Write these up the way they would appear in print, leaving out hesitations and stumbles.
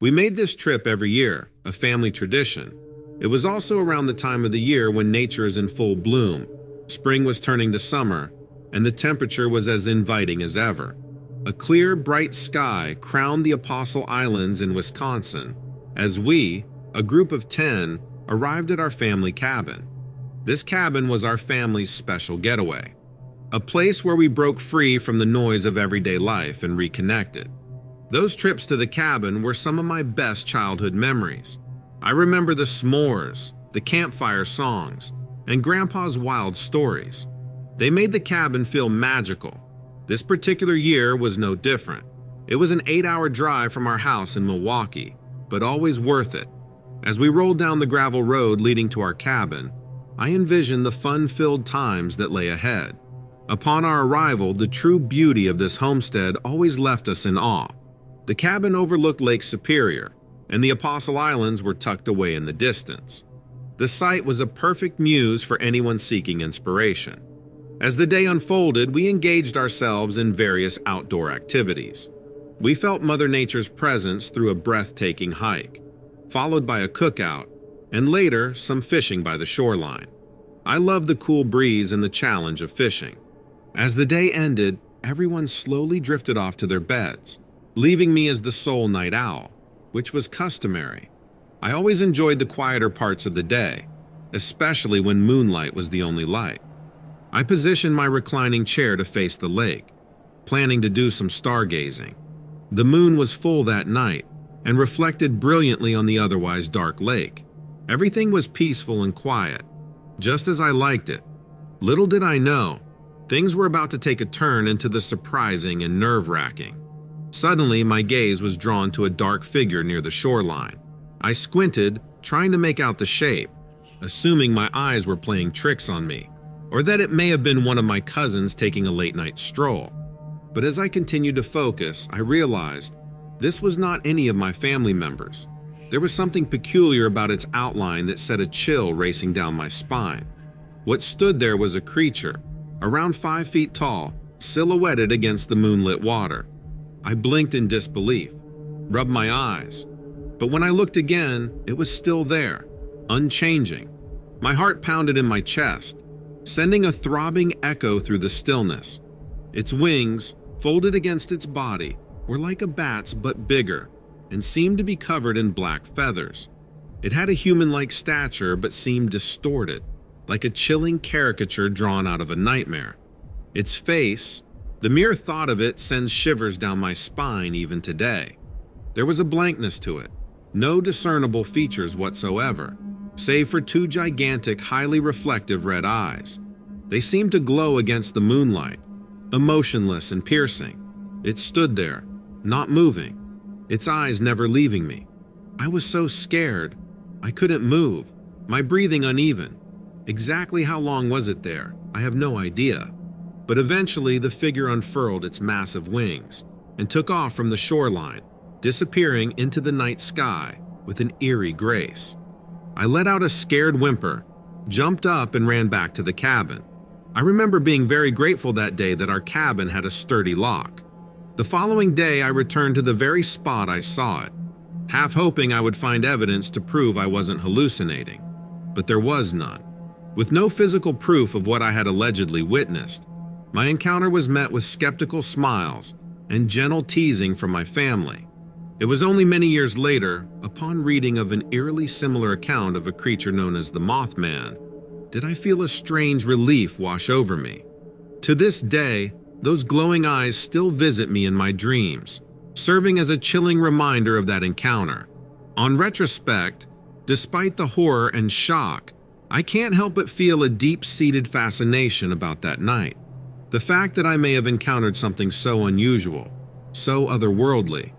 We made this trip every year, a family tradition. It was also around the time of the year when nature is in full bloom. Spring was turning to summer, and the temperature was as inviting as ever. A clear, bright sky crowned the Apostle Islands in Wisconsin as we, a group of 10, arrived at our family cabin. This cabin was our family's special getaway, a place where we broke free from the noise of everyday life and reconnected. Those trips to the cabin were some of my best childhood memories. I remember the s'mores, the campfire songs, and Grandpa's wild stories. They made the cabin feel magical. This particular year was no different. It was an 8-hour drive from our house in Milwaukee, but always worth it. As we rolled down the gravel road leading to our cabin, I envisioned the fun-filled times that lay ahead. Upon our arrival, the true beauty of this homestead always left us in awe. The cabin overlooked Lake Superior, and the Apostle Islands were tucked away in the distance. The site was a perfect muse for anyone seeking inspiration. As the day unfolded, we engaged ourselves in various outdoor activities. We felt Mother Nature's presence through a breathtaking hike, followed by a cookout, and later some fishing by the shoreline. I loved the cool breeze and the challenge of fishing. As the day ended, everyone slowly drifted off to their beds, leaving me as the sole night owl, which was customary. I always enjoyed the quieter parts of the day, especially when moonlight was the only light. I positioned my reclining chair to face the lake, planning to do some stargazing. The moon was full that night and reflected brilliantly on the otherwise dark lake. Everything was peaceful and quiet, just as I liked it. Little did I know, things were about to take a turn into the surprising and nerve-wracking. Suddenly, my gaze was drawn to a dark figure near the shoreline. I squinted, trying to make out the shape, assuming my eyes were playing tricks on me, or that it may have been one of my cousins taking a late-night stroll. But as I continued to focus, I realized this was not any of my family members. There was something peculiar about its outline that set a chill racing down my spine. What stood there was a creature, around 5 feet tall, silhouetted against the moonlit water. I blinked in disbelief, rubbed my eyes, but when I looked again, it was still there, unchanging. My heart pounded in my chest, sending a throbbing echo through the stillness. Its wings, folded against its body, were like a bat's but bigger, and seemed to be covered in black feathers. It had a human-like stature but seemed distorted, like a chilling caricature drawn out of a nightmare. Its face, the mere thought of it sends shivers down my spine even today. There was a blankness to it, no discernible features whatsoever, save for two gigantic, highly reflective red eyes. They seemed to glow against the moonlight, emotionless and piercing. It stood there, not moving, its eyes never leaving me. I was so scared, I couldn't move, my breathing uneven. Exactly how long was it there? I have no idea. But eventually, the figure unfurled its massive wings and took off from the shoreline, disappearing into the night sky with an eerie grace. I let out a scared whimper, jumped up, and ran back to the cabin. I remember being very grateful that day that our cabin had a sturdy lock. The following day, I returned to the very spot I saw it, half hoping I would find evidence to prove I wasn't hallucinating, but there was none. With no physical proof of what I had allegedly witnessed, my encounter was met with skeptical smiles and gentle teasing from my family. It was only many years later, upon reading of an eerily similar account of a creature known as the Mothman, did I feel a strange relief wash over me. To this day, those glowing eyes still visit me in my dreams, serving as a chilling reminder of that encounter. On retrospect, despite the horror and shock, I can't help but feel a deep-seated fascination about that night. The fact that I may have encountered something so unusual, so otherworldly,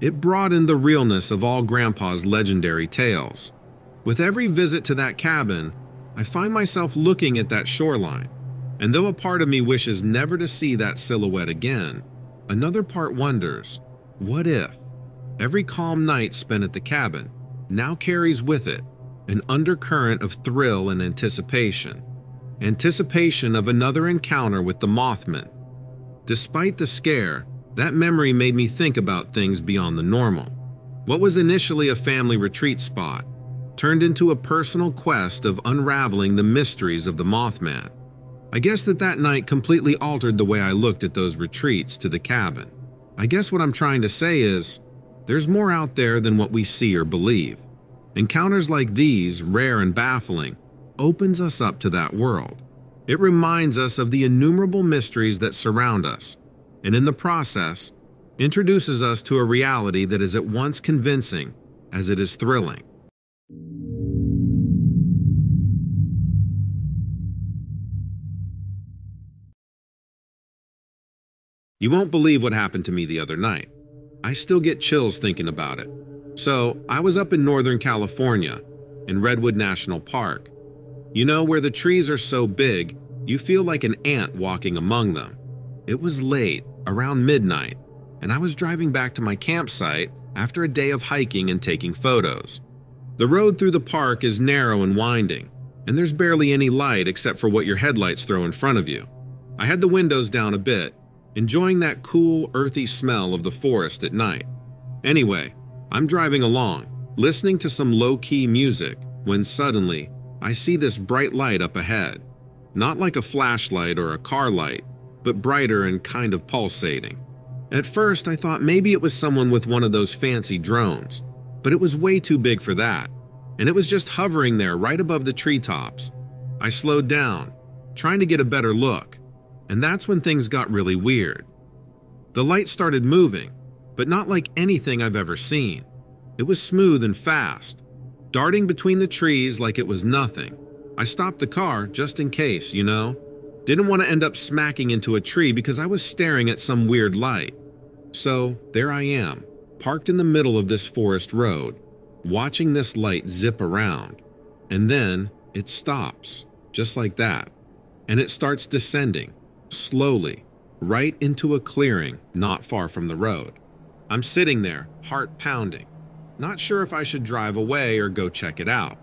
it broadened the realness of all Grandpa's legendary tales. With every visit to that cabin, I find myself looking at that shoreline, and though a part of me wishes never to see that silhouette again, another part wonders, what if? Every calm night spent at the cabin now carries with it an undercurrent of thrill and anticipation. Anticipation of another encounter with the Mothman. Despite the scare, that memory made me think about things beyond the normal. What was initially a family retreat spot turned into a personal quest of unraveling the mysteries of the Mothman. I guess that night completely altered the way I looked at those retreats to the cabin. I guess what I'm trying to say is, there's more out there than what we see or believe. Encounters like these, rare and baffling, opens us up to that world. It reminds us of the innumerable mysteries that surround us, and in the process, introduces us to a reality that is at once convincing as it is thrilling. You won't believe what happened to me the other night. I still get chills thinking about it. So, I was up in Northern California, in Redwood National Park. You know, where the trees are so big, you feel like an ant walking among them. It was late, around midnight, and I was driving back to my campsite after a day of hiking and taking photos. The road through the park is narrow and winding, and there's barely any light except for what your headlights throw in front of you. I had the windows down a bit, enjoying that cool, earthy smell of the forest at night. Anyway, I'm driving along, listening to some low-key music, when suddenly, I see this bright light up ahead. Not like a flashlight or a car light, but brighter and kind of pulsating. At first, I thought maybe it was someone with one of those fancy drones, but it was way too big for that, and it was just hovering there right above the treetops. I slowed down, trying to get a better look. And that's when things got really weird. The light started moving, but not like anything I've ever seen. It was smooth and fast, darting between the trees like it was nothing. I stopped the car just in case, you know. Didn't want to end up smacking into a tree because I was staring at some weird light. So there I am, parked in the middle of this forest road, watching this light zip around. And then it stops, just like that, and it starts descending. Slowly, right into a clearing not far from the road. I'm sitting there, heart pounding, not sure if I should drive away or go check it out.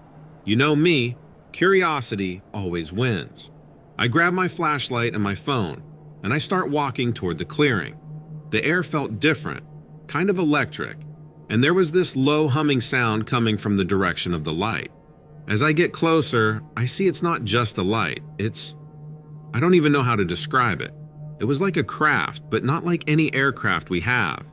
You know me, curiosity always wins. I grab my flashlight and my phone, and I start walking toward the clearing. The air felt different, kind of electric, and there was this low humming sound coming from the direction of the light. As I get closer, I see it's not just a light, it's I don't even know how to describe it. It was like a craft, but not like any aircraft we have.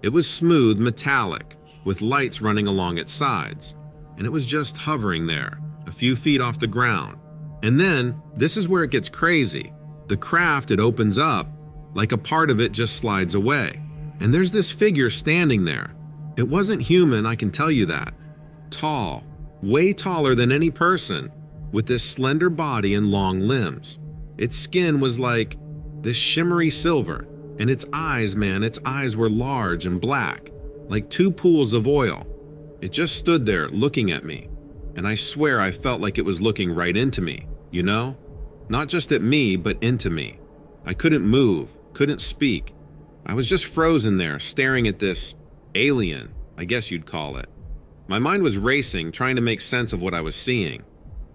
It was smooth metallic, with lights running along its sides, and it was just hovering there, a few feet off the ground. And then, this is where it gets crazy. The craft, it opens up, like a part of it just slides away. And there's this figure standing there. It wasn't human, I can tell you that. Tall, way taller than any person, with this slender body and long limbs. Its skin was like this shimmery silver, and its eyes, man, its eyes were large and black, like two pools of oil. It just stood there looking at me, and I swear I felt like it was looking right into me, you know? Not just at me, but into me. I couldn't move, couldn't speak. I was just frozen there, staring at this alien, I guess you'd call it. My mind was racing, trying to make sense of what I was seeing.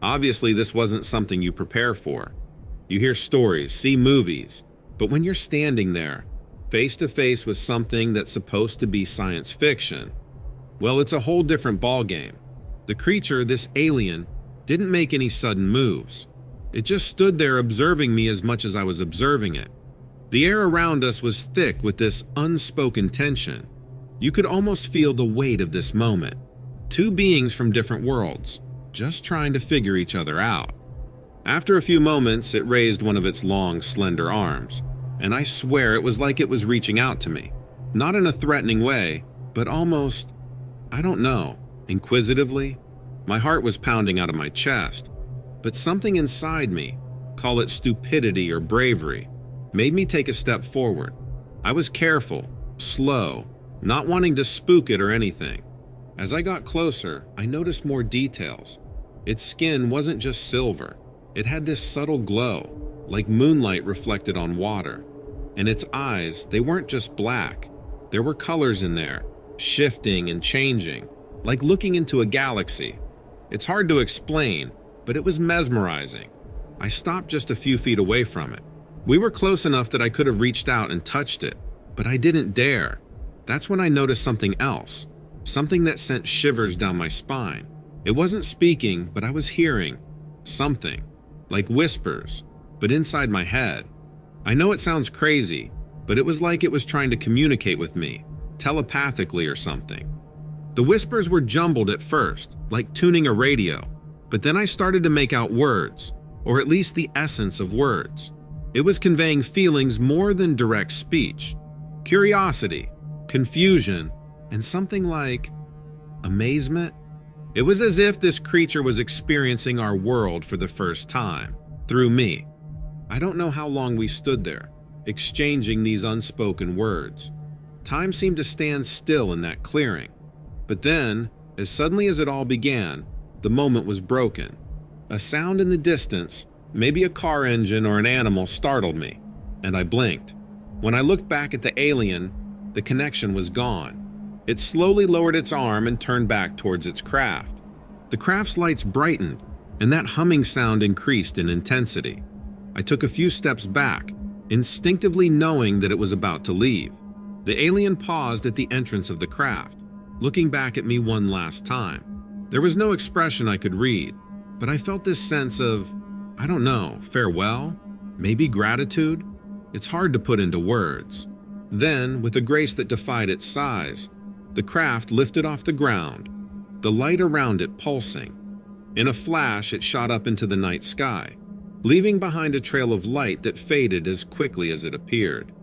Obviously, this wasn't something you prepare for. You hear stories, see movies, but when you're standing there, face to face with something that's supposed to be science fiction, well, it's a whole different ballgame. The creature, this alien, didn't make any sudden moves. It just stood there observing me as much as I was observing it. The air around us was thick with this unspoken tension. You could almost feel the weight of this moment. Two beings from different worlds, just trying to figure each other out. After a few moments, it raised one of its long, slender arms, and I swear it was like it was reaching out to me. Not in a threatening way, but almost, I don't know, inquisitively. My heart was pounding out of my chest, but something inside me, call it stupidity or bravery, made me take a step forward. I was careful, slow, not wanting to spook it or anything. As I got closer, I noticed more details. Its skin wasn't just silver. It had this subtle glow, like moonlight reflected on water. And its eyes, they weren't just black. There were colors in there, shifting and changing, like looking into a galaxy. It's hard to explain, but it was mesmerizing. I stopped just a few feet away from it. We were close enough that I could have reached out and touched it, but I didn't dare. That's when I noticed something else. something that sent shivers down my spine. It wasn't speaking, but I was hearing something, like whispers, but inside my head. I know it sounds crazy, but it was like it was trying to communicate with me, telepathically or something. The whispers were jumbled at first, like tuning a radio, but then I started to make out words, or at least the essence of words. It was conveying feelings more than direct speech, curiosity, confusion, and something like amazement. It was as if this creature was experiencing our world for the first time, through me. I don't know how long we stood there, exchanging these unspoken words. Time seemed to stand still in that clearing. But then, as suddenly as it all began, the moment was broken. A sound in the distance, maybe a car engine or an animal, startled me, and I blinked. When I looked back at the alien, the connection was gone. It slowly lowered its arm and turned back towards its craft. The craft's lights brightened, and that humming sound increased in intensity. I took a few steps back, instinctively knowing that it was about to leave. The alien paused at the entrance of the craft, looking back at me one last time. There was no expression I could read, but I felt this sense of, I don't know, farewell? Maybe gratitude? It's hard to put into words. Then, with a grace that defied its size, the craft lifted off the ground, the light around it pulsing. In a flash, it shot up into the night sky, leaving behind a trail of light that faded as quickly as it appeared.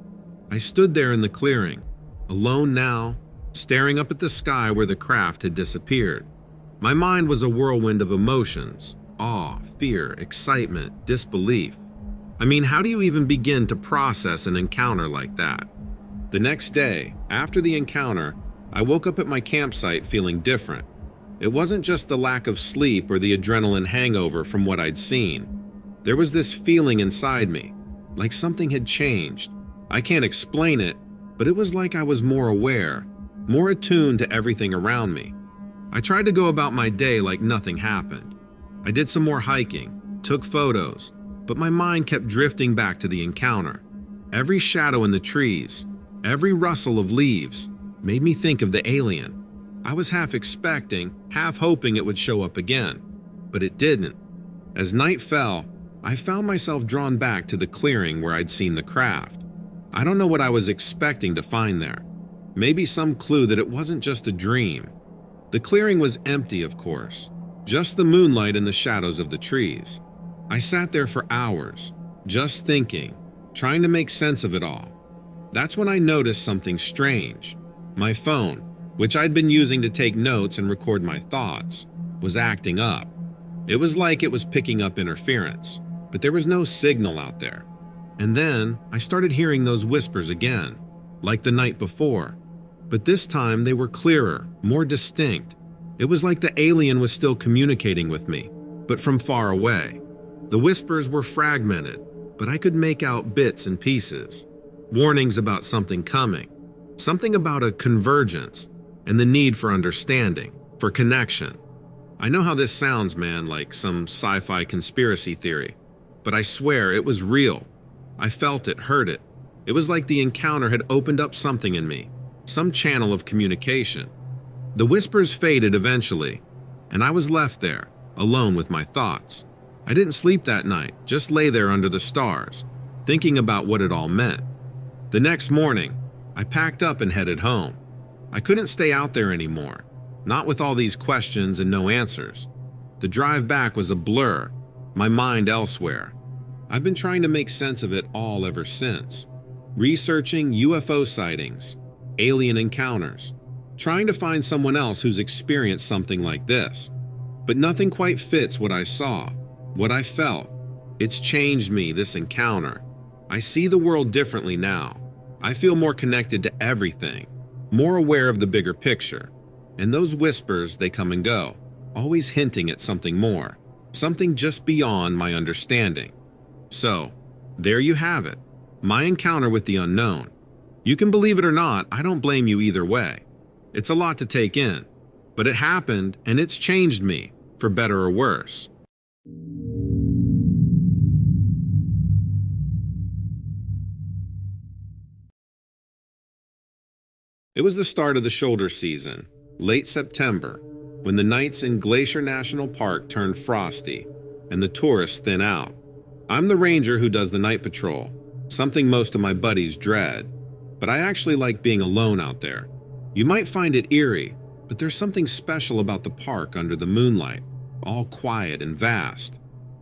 I stood there in the clearing, alone now, staring up at the sky where the craft had disappeared. My mind was a whirlwind of emotions. Awe, fear, excitement, disbelief. I mean, how do you even begin to process an encounter like that? The next day, after the encounter, I woke up at my campsite feeling different. It wasn't just the lack of sleep or the adrenaline hangover from what I'd seen. There was this feeling inside me, like something had changed. I can't explain it, but it was like I was more aware, more attuned to everything around me. I tried to go about my day like nothing happened. I did some more hiking, took photos, but my mind kept drifting back to the encounter. Every shadow in the trees, every rustle of leaves, made me think of the alien. I was half expecting, half hoping it would show up again, but it didn't. As night fell, I found myself drawn back to the clearing where I'd seen the craft. I don't know what I was expecting to find there. Maybe some clue that it wasn't just a dream. The clearing was empty, of course. Just the moonlight and the shadows of the trees. I sat there for hours, just thinking, trying to make sense of it all. That's when I noticed something strange. My phone, which I'd been using to take notes and record my thoughts, was acting up. It was like it was picking up interference, but there was no signal out there. And then I started hearing those whispers again, like the night before, but this time they were clearer, more distinct. It was like the alien was still communicating with me, but from far away. The whispers were fragmented, but I could make out bits and pieces. Warnings about something coming, something about a convergence, and the need for understanding, for connection. I know how this sounds, man, like some sci-fi conspiracy theory, but I swear it was real. I felt it, heard it. It was like the encounter had opened up something in me, some channel of communication. The whispers faded eventually, and I was left there, alone with my thoughts. I didn't sleep that night, just lay there under the stars, thinking about what it all meant. The next morning, I packed up and headed home. I couldn't stay out there anymore, not with all these questions and no answers. The drive back was a blur, my mind elsewhere. I've been trying to make sense of it all ever since, researching UFO sightings, alien encounters, trying to find someone else who's experienced something like this. But nothing quite fits what I saw, what I felt. It's changed me, this encounter. I see the world differently now. I feel more connected to everything, more aware of the bigger picture. And those whispers, they come and go, always hinting at something more, something just beyond my understanding. So, there you have it, my encounter with the unknown. You can believe it or not, I don't blame you either way. It's a lot to take in, but it happened and it's changed me, for better or worse. It was the start of the shoulder season, late September, when the nights in Glacier National Park turn frosty and the tourists thin out. I'm the ranger who does the night patrol, something most of my buddies dread, but I actually like being alone out there. You might find it eerie, but there's something special about the park under the moonlight, all quiet and vast.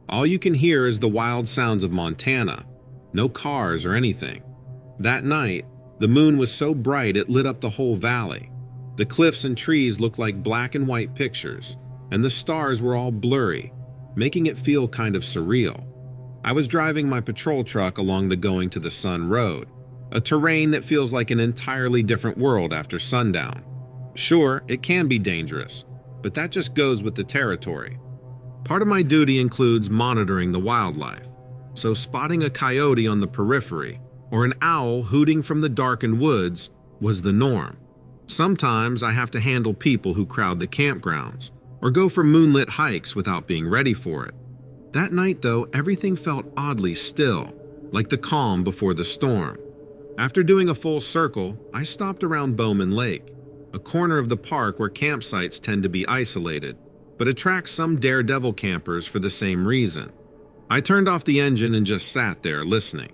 All you can hear is the wild sounds of Montana, no cars or anything. That night, the moon was so bright it lit up the whole valley. The cliffs and trees looked like black and white pictures, and the stars were all blurry, making it feel kind of surreal. I was driving my patrol truck along the Going to the Sun Road, a terrain that feels like an entirely different world after sundown. Sure, it can be dangerous, but that just goes with the territory. Part of my duty includes monitoring the wildlife, so spotting a coyote on the periphery or an owl hooting from the darkened woods was the norm. Sometimes I have to handle people who crowd the campgrounds or go for moonlit hikes without being ready for it. That night, though, everything felt oddly still, like the calm before the storm. After doing a full circle, I stopped around Bowman Lake, a corner of the park where campsites tend to be isolated, but attracts some daredevil campers for the same reason. I turned off the engine and just sat there listening.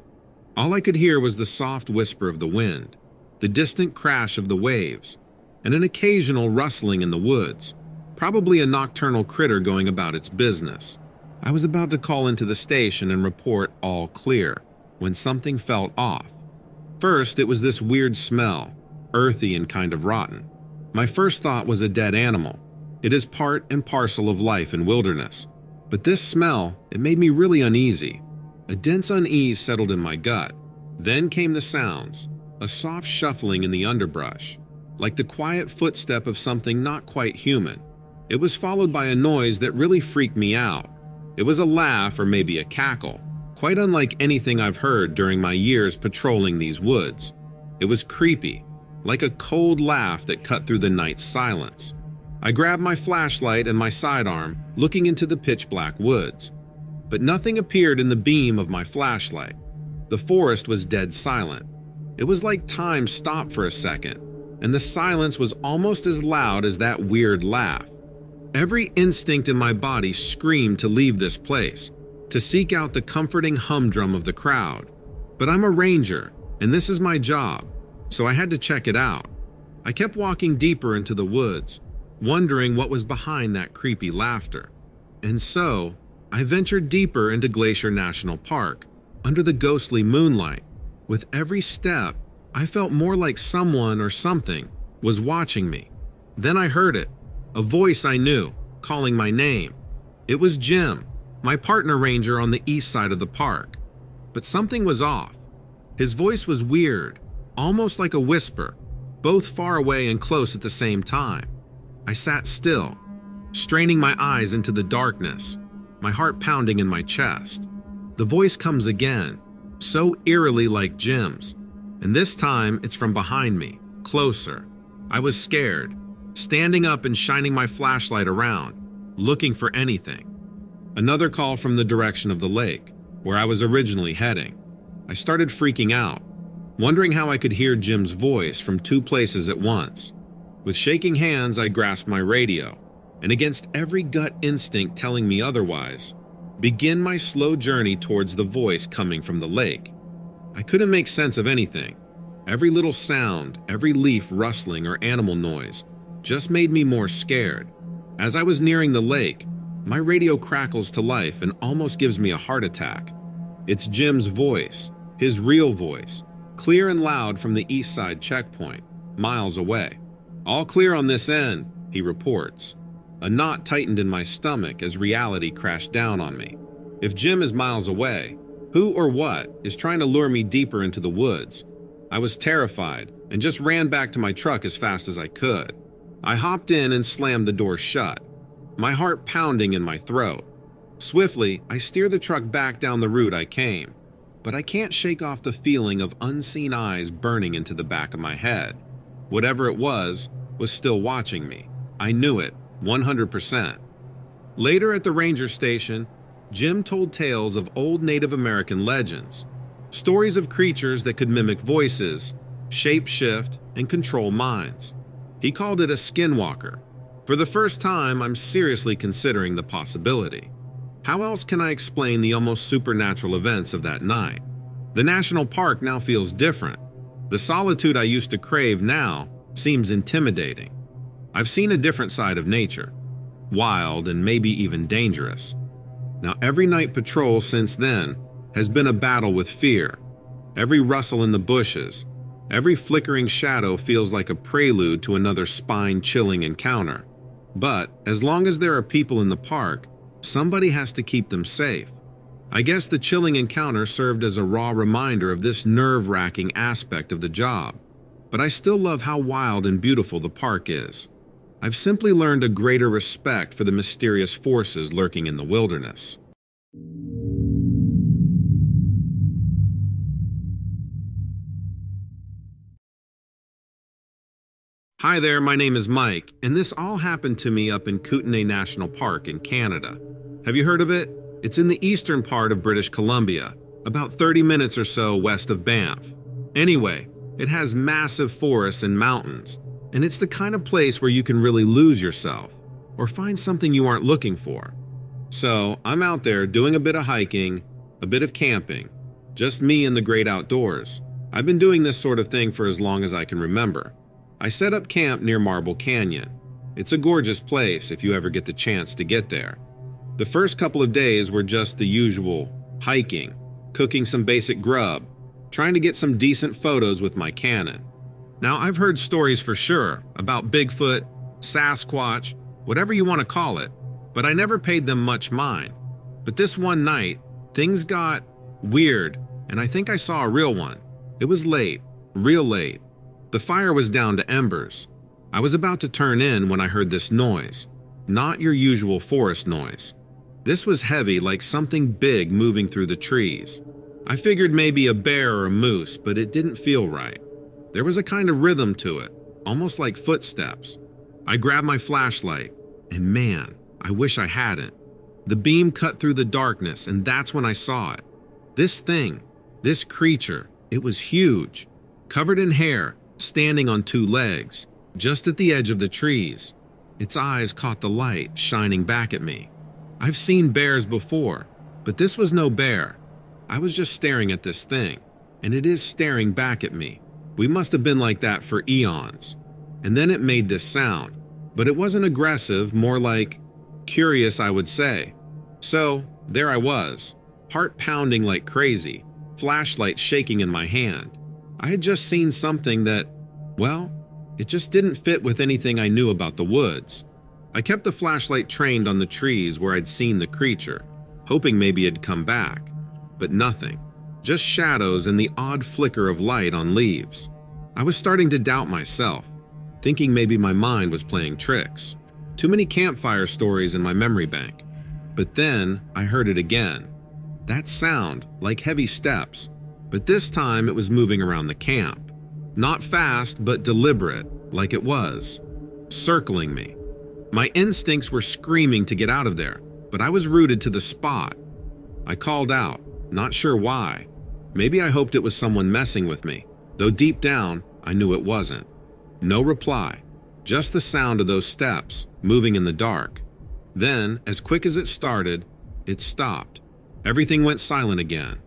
All I could hear was the soft whisper of the wind, the distant crash of the waves, and an occasional rustling in the woods, probably a nocturnal critter going about its business. I was about to call into the station and report all clear when something felt off. First, it was this weird smell, earthy and kind of rotten. My first thought was a dead animal. It is part and parcel of life in wilderness. But this smell, it made me really uneasy. A dense unease settled in my gut. Then came the sounds, a soft shuffling in the underbrush, like the quiet footstep of something not quite human. It was followed by a noise that really freaked me out. It was a laugh or maybe a cackle, quite unlike anything I've heard during my years patrolling these woods. It was creepy, like a cold laugh that cut through the night's silence. I grabbed my flashlight and my sidearm, looking into the pitch-black woods. But nothing appeared in the beam of my flashlight. The forest was dead silent. It was like time stopped for a second, and the silence was almost as loud as that weird laugh. Every instinct in my body screamed to leave this place, to seek out the comforting humdrum of the crowd. But I'm a ranger, and this is my job, so I had to check it out. I kept walking deeper into the woods, wondering what was behind that creepy laughter. And so, I ventured deeper into Glacier National Park, under the ghostly moonlight. With every step, I felt more like someone or something was watching me. Then I heard it. A voice I knew, calling my name. It was Jim, my partner ranger on the east side of the park. But something was off. His voice was weird, almost like a whisper, both far away and close at the same time. I sat still, straining my eyes into the darkness, my heart pounding in my chest. The voice comes again, so eerily like Jim's, and this time it's from behind me, closer. I was scared, standing up and shining my flashlight around, looking for anything. Another call from the direction of the lake, where I was originally heading. I started freaking out, wondering how I could hear Jim's voice from two places at once. With shaking hands, I grasped my radio, and against every gut instinct telling me otherwise, began my slow journey towards the voice coming from the lake. I couldn't make sense of anything. Every little sound, every leaf rustling or animal noise, just made me more scared. As I was nearing the lake, my radio crackles to life and almost gives me a heart attack. It's Jim's voice, his real voice, clear and loud from the east side checkpoint, miles away. "All clear on this end," he reports. A knot tightened in my stomach as reality crashed down on me. If Jim is miles away, who or what is trying to lure me deeper into the woods? I was terrified and just ran back to my truck as fast as I could. I hopped in and slammed the door shut, my heart pounding in my throat. Swiftly, I steer the truck back down the route I came, but I can't shake off the feeling of unseen eyes burning into the back of my head. Whatever it was still watching me. I knew it, 100%. Later at the ranger station, Jim told tales of old Native American legends, stories of creatures that could mimic voices, shape-shift, and control minds. He called it a skinwalker. For the first time, I'm seriously considering the possibility. How else can I explain the almost supernatural events of that night? The national park now feels different. The solitude I used to crave now seems intimidating. I've seen a different side of nature, wild and maybe even dangerous. Now, every night patrol since then has been a battle with fear. Every rustle in the bushes, every flickering shadow feels like a prelude to another spine-chilling encounter. But as long as there are people in the park, somebody has to keep them safe. I guess the chilling encounter served as a raw reminder of this nerve-wracking aspect of the job. But I still love how wild and beautiful the park is. I've simply learned a greater respect for the mysterious forces lurking in the wilderness. Hi there, my name is Mike, and this all happened to me up in Kootenay National Park in Canada. Have you heard of it? It's in the eastern part of British Columbia, about 30 minutes or so west of Banff. Anyway, it has massive forests and mountains, and it's the kind of place where you can really lose yourself or find something you aren't looking for. So I'm out there doing a bit of hiking, a bit of camping, just me and the great outdoors. I've been doing this sort of thing for as long as I can remember. I set up camp near Marble Canyon. It's a gorgeous place if you ever get the chance to get there. The first couple of days were just the usual hiking, cooking some basic grub, trying to get some decent photos with my Canon. Now, I've heard stories for sure about Bigfoot, Sasquatch, whatever you want to call it, but I never paid them much mind. But this one night, things got weird, and I think I saw a real one. It was late, real late. The fire was down to embers. I was about to turn in when I heard this noise, not your usual forest noise. This was heavy, like something big moving through the trees. I figured maybe a bear or a moose, but it didn't feel right. There was a kind of rhythm to it, almost like footsteps. I grabbed my flashlight, and man, I wish I hadn't. The beam cut through the darkness, and that's when I saw it. This thing, this creature, it was huge, covered in hair, standing on two legs, just at the edge of the trees. Its eyes caught the light shining back at me. I've seen bears before, but this was no bear. I was just staring at this thing, and it is staring back at me. We must have been like that for eons. And then it made this sound, but it wasn't aggressive, more like curious, I would say. So there I was, heart pounding like crazy, flashlight shaking in my hand. I had just seen something that, well, it just didn't fit with anything I knew about the woods. I kept the flashlight trained on the trees where I'd seen the creature, hoping maybe it'd come back, but nothing. Just shadows and the odd flicker of light on leaves. I was starting to doubt myself, thinking maybe my mind was playing tricks. Too many campfire stories in my memory bank. But then I heard it again. That sound, like heavy steps, but this time it was moving around the camp. Not fast, but deliberate, like it was circling me. My instincts were screaming to get out of there, but I was rooted to the spot. I called out, not sure why. Maybe I hoped it was someone messing with me, though deep down, I knew it wasn't. No reply, just the sound of those steps, moving in the dark. Then, as quick as it started, it stopped. Everything went silent again.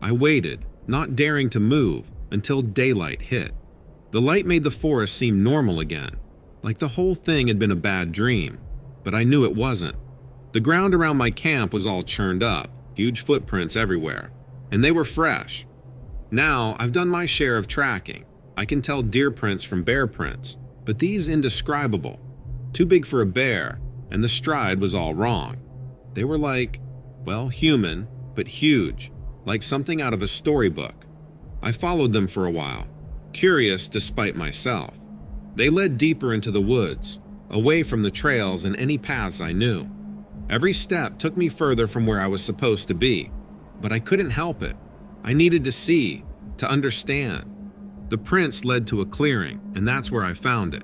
I waited, not daring to move, until daylight hit. The light made the forest seem normal again, like the whole thing had been a bad dream, but I knew it wasn't. The ground around my camp was all churned up, huge footprints everywhere, and they were fresh. Now, I've done my share of tracking. I can tell deer prints from bear prints, but these indescribable. Too big for a bear, and the stride was all wrong. They were like, well, human, but huge, like something out of a storybook. I followed them for a while, curious despite myself. They led deeper into the woods, away from the trails and any paths I knew. Every step took me further from where I was supposed to be, but I couldn't help it. I needed to see, to understand. The prints led to a clearing, and that's where I found it.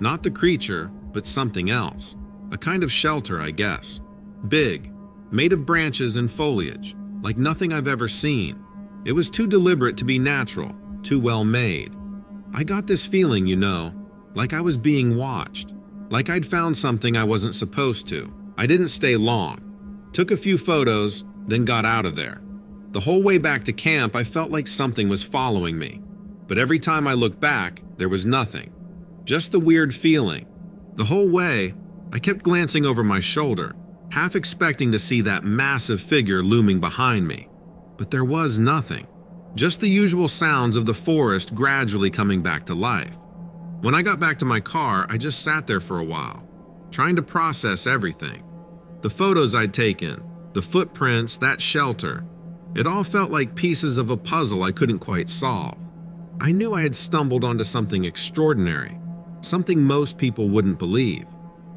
Not the creature, but something else. A kind of shelter, I guess. Big, made of branches and foliage, like nothing I've ever seen. It was too deliberate to be natural, too well made. I got this feeling, you know, like I was being watched, like I'd found something I wasn't supposed to. I didn't stay long, took a few photos, then got out of there. The whole way back to camp, I felt like something was following me, but every time I looked back, there was nothing. Just the weird feeling. The whole way, I kept glancing over my shoulder, half expecting to see that massive figure looming behind me, but there was nothing. Just the usual sounds of the forest gradually coming back to life. When I got back to my car, I just sat there for a while, trying to process everything. The photos I'd taken, the footprints, that shelter, it all felt like pieces of a puzzle I couldn't quite solve. I knew I had stumbled onto something extraordinary, something most people wouldn't believe.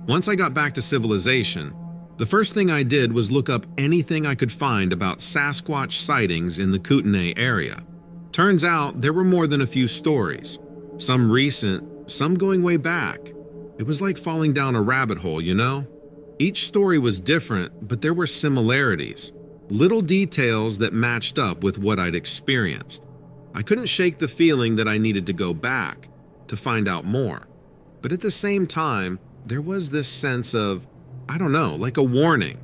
Once I got back to civilization, the first thing I did was look up anything I could find about Sasquatch sightings in the Kootenay area. Turns out there were more than a few stories, some recent, some going way back. It was like falling down a rabbit hole, you know? Each story was different, but there were similarities, little details that matched up with what I'd experienced. I couldn't shake the feeling that I needed to go back to find out more. But at the same time, there was this sense of, I don't know, like a warning.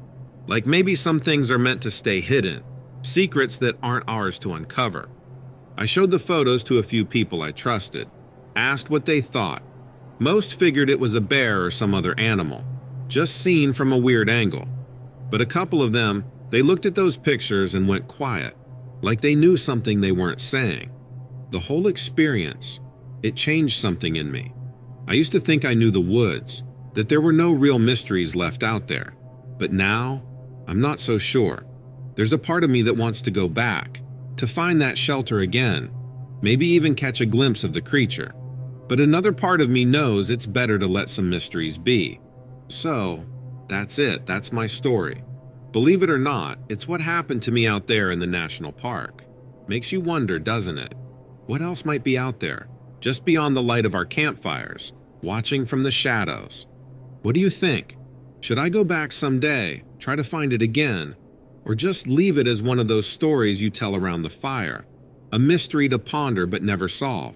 Like maybe some things are meant to stay hidden, secrets that aren't ours to uncover. I showed the photos to a few people I trusted, asked what they thought. Most figured it was a bear or some other animal, just seen from a weird angle. But a couple of them, they looked at those pictures and went quiet, like they knew something they weren't saying. The whole experience, it changed something in me. I used to think I knew the woods, that there were no real mysteries left out there. But now, I'm not so sure. There's a part of me that wants to go back, to find that shelter again, maybe even catch a glimpse of the creature. But another part of me knows it's better to let some mysteries be. So, that's it, that's my story. Believe it or not, it's what happened to me out there in the national park. Makes you wonder, doesn't it? What else might be out there, just beyond the light of our campfires, watching from the shadows? What do you think? Should I go back someday, try to find it again, or just leave it as one of those stories you tell around the fire, a mystery to ponder but never solve?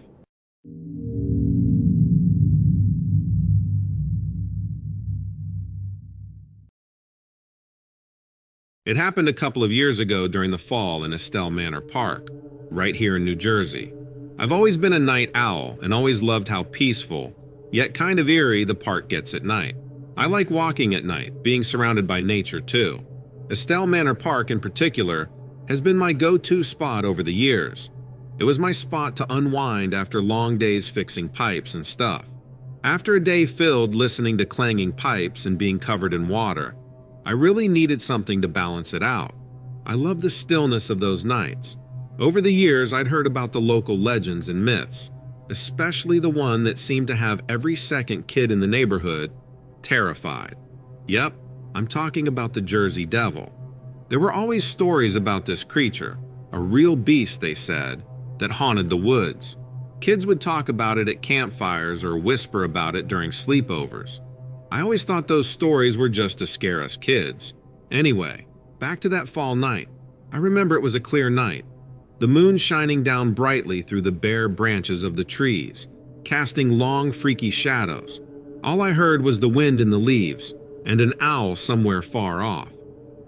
It happened a couple of years ago during the fall in Estelle Manor Park, right here in New Jersey. I've always been a night owl and always loved how peaceful, yet kind of eerie, the park gets at night. I like walking at night, being surrounded by nature too. Estelle Manor Park in particular has been my go-to spot over the years. It was my spot to unwind after long days fixing pipes and stuff. After a day filled listening to clanging pipes and being covered in water, I really needed something to balance it out. I love the stillness of those nights. Over the years, I'd heard about the local legends and myths, especially the one that seemed to have every second kid in the neighborhood terrified. Yep, I'm talking about the Jersey Devil. There were always stories about this creature, a real beast, they said, that haunted the woods. Kids would talk about it at campfires or whisper about it during sleepovers. I always thought those stories were just to scare us kids. Anyway, back to that fall night. I remember it was a clear night, the moon shining down brightly through the bare branches of the trees, casting long, freaky shadows. All I heard was the wind in the leaves and an owl somewhere far off.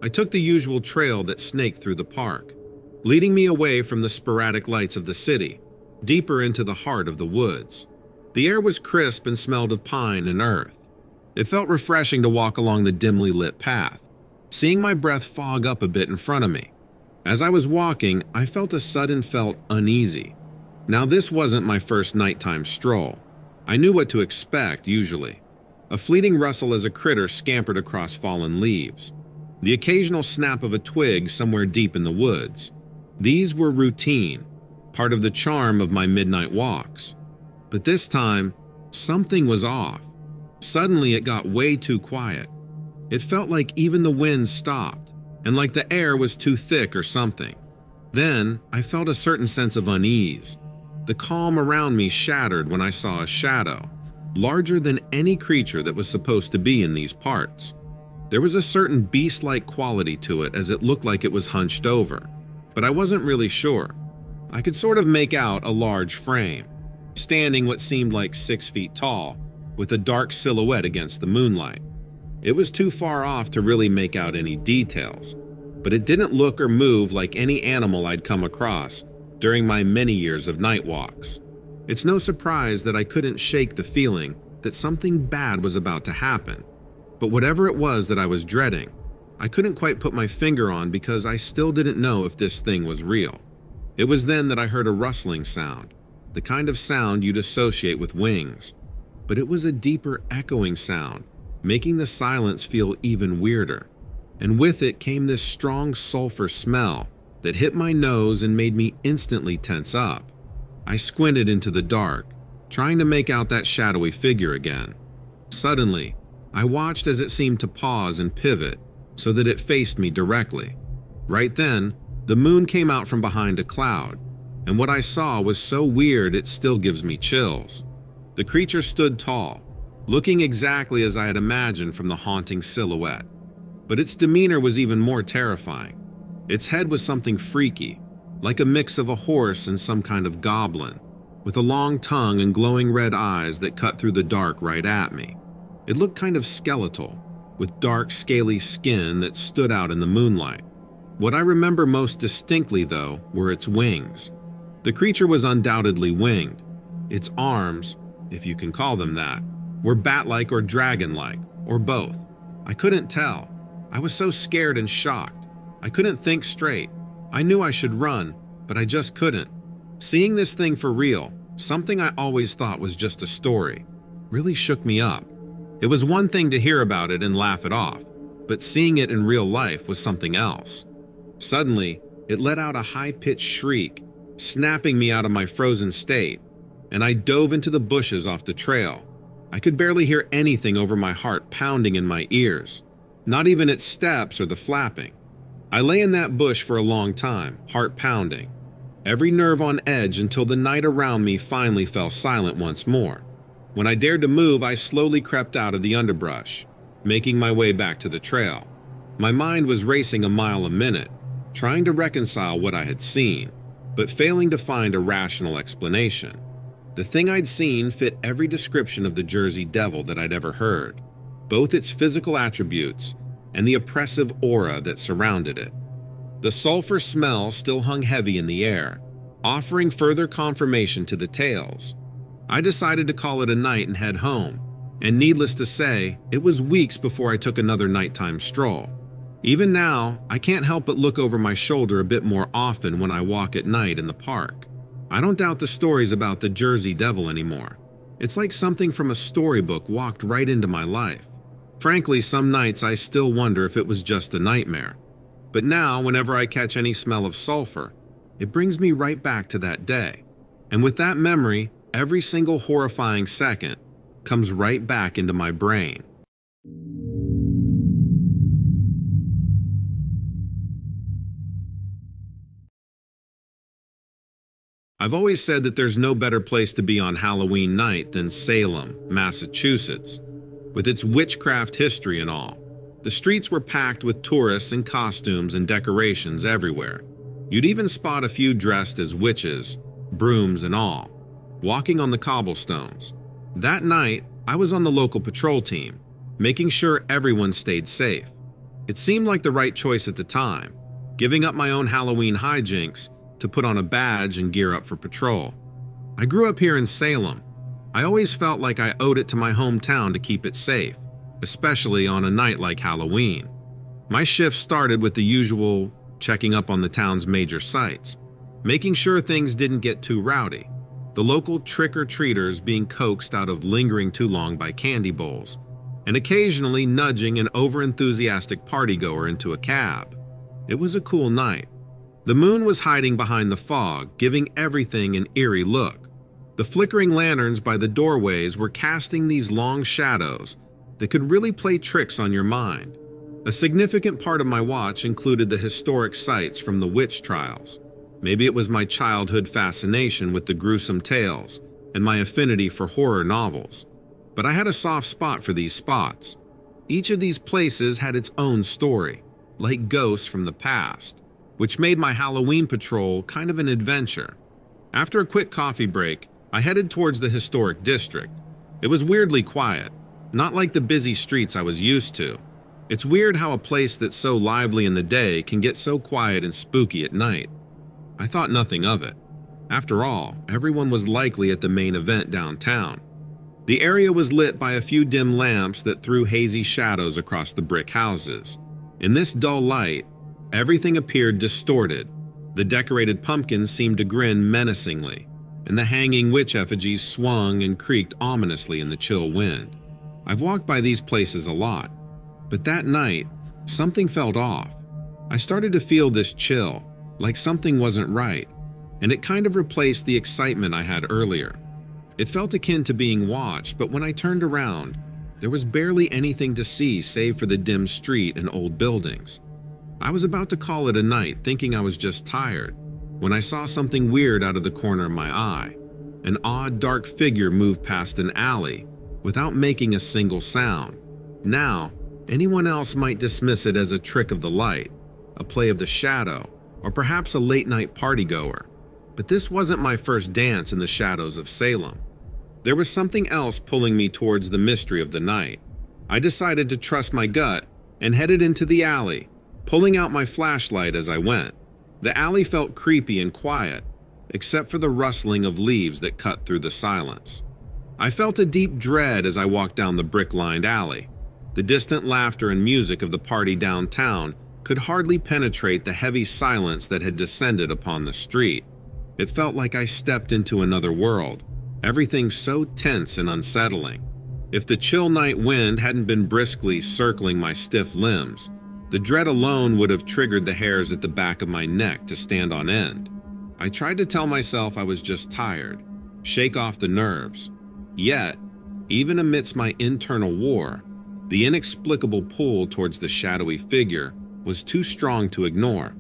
I took the usual trail that snaked through the park, leading me away from the sporadic lights of the city, deeper into the heart of the woods. The air was crisp and smelled of pine and earth. It felt refreshing to walk along the dimly lit path, seeing my breath fog up a bit in front of me. As I was walking, I felt uneasy. Now this wasn't my first nighttime stroll. I knew what to expect, usually. A fleeting rustle as a critter scampered across fallen leaves, the occasional snap of a twig somewhere deep in the woods. These were routine, part of the charm of my midnight walks. But this time, something was off. Suddenly it got way too quiet. It felt like even the wind stopped, and like the air was too thick or something. Then I felt a certain sense of unease. The calm around me shattered when I saw a shadow, larger than any creature that was supposed to be in these parts. There was a certain beast-like quality to it, as it looked like it was hunched over, but I wasn't really sure. I could sort of make out a large frame, standing what seemed like 6 feet tall, with a dark silhouette against the moonlight. It was too far off to really make out any details, but it didn't look or move like any animal I'd come across during my many years of night walks. It's no surprise that I couldn't shake the feeling that something bad was about to happen, but whatever it was that I was dreading, I couldn't quite put my finger on because I still didn't know if this thing was real. It was then that I heard a rustling sound, the kind of sound you'd associate with wings, but it was a deeper echoing sound, making the silence feel even weirder, and with it came this strong sulfur smell that hit my nose and made me instantly tense up. I squinted into the dark, trying to make out that shadowy figure again. Suddenly, I watched as it seemed to pause and pivot so that it faced me directly. Right then, the moon came out from behind a cloud, and what I saw was so weird it still gives me chills. The creature stood tall, looking exactly as I had imagined from the haunting silhouette, but its demeanor was even more terrifying. Its head was something freaky, like a mix of a horse and some kind of goblin, with a long tongue and glowing red eyes that cut through the dark right at me. It looked kind of skeletal, with dark, scaly skin that stood out in the moonlight. What I remember most distinctly, though, were its wings. The creature was undoubtedly winged. Its arms, if you can call them that, were bat-like or dragon-like, or both. I couldn't tell. I was so scared and shocked. I couldn't think straight. I knew I should run, but I just couldn't. Seeing this thing for real, something I always thought was just a story, really shook me up. It was one thing to hear about it and laugh it off, but seeing it in real life was something else. Suddenly, it let out a high-pitched shriek, snapping me out of my frozen state, and I dove into the bushes off the trail. I could barely hear anything over my heart pounding in my ears, not even its steps or the flapping. I lay in that bush for a long time, heart pounding, every nerve on edge until the night around me finally fell silent once more. When I dared to move, I slowly crept out of the underbrush, making my way back to the trail. My mind was racing a mile a minute, trying to reconcile what I had seen, but failing to find a rational explanation. The thing I'd seen fit every description of the Jersey Devil that I'd ever heard, both its physical attributes and the oppressive aura that surrounded it. The sulfur smell still hung heavy in the air, offering further confirmation to the tales. I decided to call it a night and head home, and needless to say, it was weeks before I took another nighttime stroll. Even now, I can't help but look over my shoulder a bit more often when I walk at night in the park. I don't doubt the stories about the Jersey Devil anymore. It's like something from a storybook walked right into my life. Frankly, some nights I still wonder if it was just a nightmare. But now, whenever I catch any smell of sulfur, it brings me right back to that day. And with that memory, every single horrifying second comes right back into my brain. I've always said that there's no better place to be on Halloween night than Salem, Massachusetts, with its witchcraft history and all. The streets were packed with tourists in costumes and decorations everywhere. You'd even spot a few dressed as witches, brooms and all, walking on the cobblestones. That night, I was on the local patrol team, making sure everyone stayed safe. It seemed like the right choice at the time, giving up my own Halloween hijinks to put on a badge and gear up for patrol. I grew up here in Salem. I always felt like I owed it to my hometown to keep it safe, especially on a night like Halloween. My shift started with the usual checking up on the town's major sites, making sure things didn't get too rowdy. The local trick-or-treaters being coaxed out of lingering too long by candy bowls, and occasionally nudging an over-enthusiastic partygoer into a cab. It was a cool night. The moon was hiding behind the fog, giving everything an eerie look. The flickering lanterns by the doorways were casting these long shadows that could really play tricks on your mind. A significant part of my watch included the historic sites from the witch trials. Maybe it was my childhood fascination with the gruesome tales and my affinity for horror novels, but I had a soft spot for these spots. Each of these places had its own story, like ghosts from the past, which made my Halloween patrol kind of an adventure. After a quick coffee break, I headed towards the historic district. It was weirdly quiet, not like the busy streets I was used to. It's weird how a place that's so lively in the day can get so quiet and spooky at night. I thought nothing of it. After all, everyone was likely at the main event downtown. The area was lit by a few dim lamps that threw hazy shadows across the brick houses. In this dull light, everything appeared distorted. The decorated pumpkins seemed to grin menacingly, and the hanging witch effigies swung and creaked ominously in the chill wind. I've walked by these places a lot, but that night, something felt off. I started to feel this chill, like something wasn't right, and it kind of replaced the excitement I had earlier. It felt akin to being watched, but when I turned around, there was barely anything to see save for the dim street and old buildings. I was about to call it a night, thinking I was just tired, when I saw something weird out of the corner of my eye. An odd, dark figure moved past an alley without making a single sound. Now, anyone else might dismiss it as a trick of the light, a play of the shadow, or perhaps a late-night partygoer. But this wasn't my first dance in the shadows of Salem. There was something else pulling me towards the mystery of the night. I decided to trust my gut and headed into the alley, pulling out my flashlight as I went. The alley felt creepy and quiet, except for the rustling of leaves that cut through the silence. I felt a deep dread as I walked down the brick-lined alley. The distant laughter and music of the party downtown could hardly penetrate the heavy silence that had descended upon the street. It felt like I stepped into another world, everything so tense and unsettling. If the chill night wind hadn't been briskly circling my stiff limbs, the dread alone would have triggered the hairs at the back of my neck to stand on end. I tried to tell myself I was just tired, shake off the nerves. Yet, even amidst my internal war, the inexplicable pull towards the shadowy figure was too strong to ignore.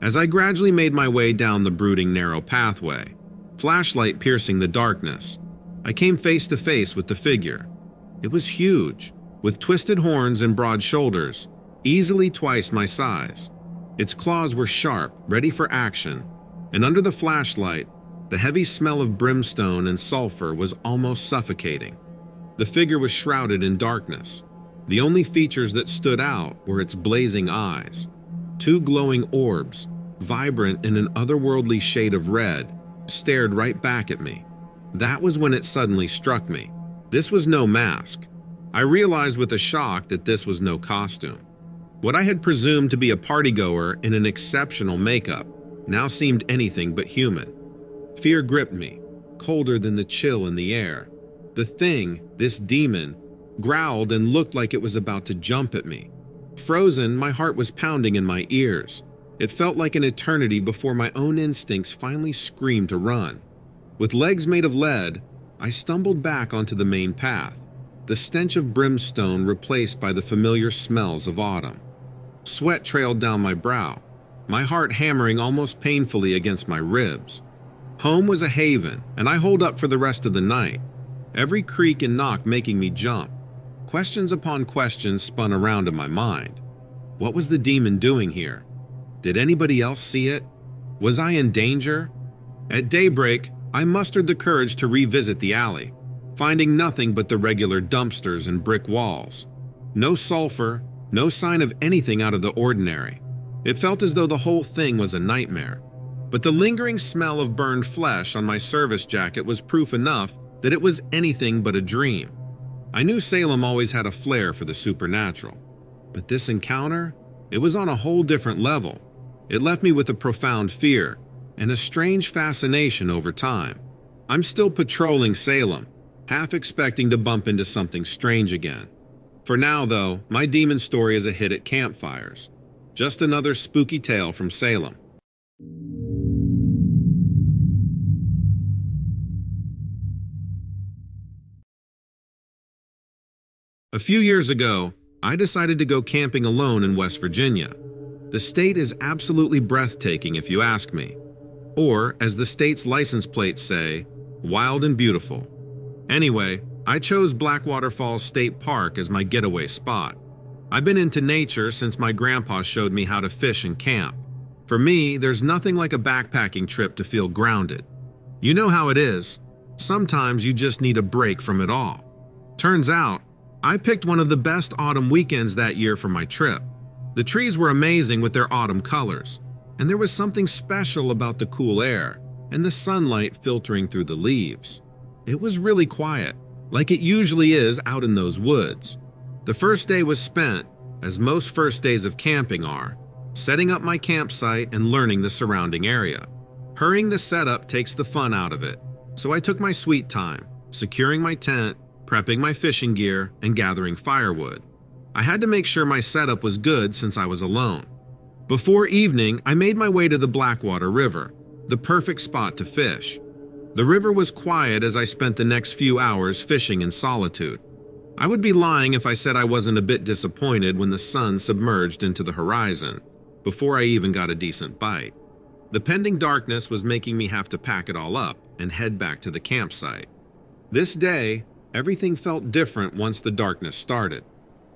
As I gradually made my way down the brooding narrow pathway, flashlight piercing the darkness, I came face to face with the figure. It was huge, with twisted horns and broad shoulders, easily twice my size. Its claws were sharp, ready for action, and under the flashlight, the heavy smell of brimstone and sulfur was almost suffocating. The figure was shrouded in darkness. The only features that stood out were its blazing eyes. Two glowing orbs, vibrant in an otherworldly shade of red, stared right back at me. That was when it suddenly struck me. This was no mask. I realized with a shock that this was no costume. What I had presumed to be a partygoer in an exceptional makeup now seemed anything but human. Fear gripped me, colder than the chill in the air. The thing, this demon, growled and looked like it was about to jump at me. Frozen, my heart was pounding in my ears. It felt like an eternity before my own instincts finally screamed to run. With legs made of lead, I stumbled back onto the main path, the stench of brimstone replaced by the familiar smells of autumn. Sweat trailed down my brow, my heart hammering almost painfully against my ribs. Home was a haven, and I holed up for the rest of the night, every creak and knock making me jump. Questions upon questions spun around in my mind. What was the demon doing here? Did anybody else see it? Was I in danger? At daybreak, I mustered the courage to revisit the alley, finding nothing but the regular dumpsters and brick walls. No sulfur, no sign of anything out of the ordinary. It felt as though the whole thing was a nightmare. But the lingering smell of burned flesh on my service jacket was proof enough that it was anything but a dream. I knew Salem always had a flair for the supernatural, but this encounter, it was on a whole different level. It left me with a profound fear and a strange fascination over time. I'm still patrolling Salem, half expecting to bump into something strange again. For now, though, my demon story is a hit at campfires. Just another spooky tale from Salem. A few years ago, I decided to go camping alone in West Virginia. The state is absolutely breathtaking if you ask me. Or, as the state's license plates say, wild and beautiful. Anyway, I chose Blackwater Falls State Park as my getaway spot. I've been into nature since my grandpa showed me how to fish and camp. For me, there's nothing like a backpacking trip to feel grounded. You know how it is. Sometimes you just need a break from it all. Turns out, I picked one of the best autumn weekends that year for my trip. The trees were amazing with their autumn colors, and there was something special about the cool air and the sunlight filtering through the leaves. It was really quiet, like it usually is out in those woods. The first day was spent, as most first days of camping are, setting up my campsite and learning the surrounding area. Hurrying the setup takes the fun out of it, so I took my sweet time, securing my tent, prepping my fishing gear, and gathering firewood. I had to make sure my setup was good since I was alone. Before evening, I made my way to the Blackwater River, the perfect spot to fish. The river was quiet as I spent the next few hours fishing in solitude. I would be lying if I said I wasn't a bit disappointed when the sun submerged into the horizon, before I even got a decent bite. The pending darkness was making me have to pack it all up and head back to the campsite. This day, everything felt different once the darkness started.